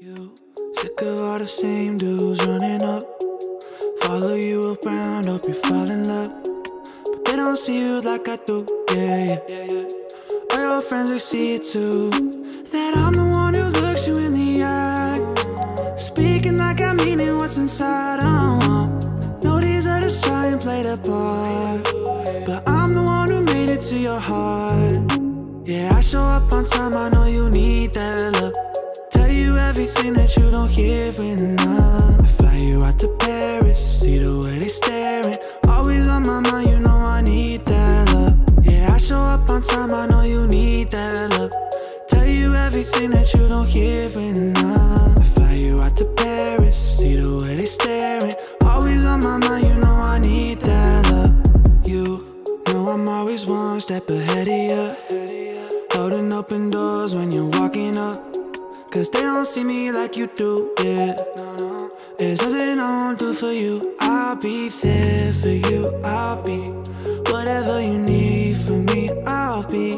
You sick of all the same dudes running up, follow you up round up, you fall in love, but they don't see you like I do. Yeah, yeah. All your friends, they see it too, that I'm the one who looks you in the eye, speaking like I mean it, what's inside. I don't want no these others try and play the part, but I'm the one who made it to your heart. Yeah, I show up on time, I know you need that love, everything that you don't hear enough. I fly you out to Paris, see the way they staring, always on my mind, you know I need that love. Yeah, I show up on time, I know you need that love, tell you everything that you don't hear enough. I fly you out to Paris, see the way they staring, always on my mind, you know I need that love. You know I'm always one step ahead of you, holding open doors when you're walking up, 'cause they don't see me like you do, yeah. There's nothing I won't do for you. I'll be there for you, I'll be whatever you need from me, I'll be.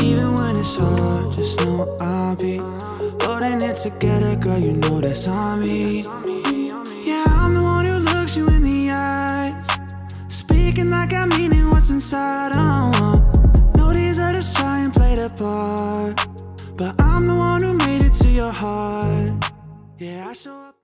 Even when it's hard, just know I'll be holding it together, girl, you know that's on me. Yeah, I'm the one who looks you in the eyes, speaking like I mean it, what's inside. I don't want no these others try and play the part, but I'm the one who made it to your heart. Yeah, I show up.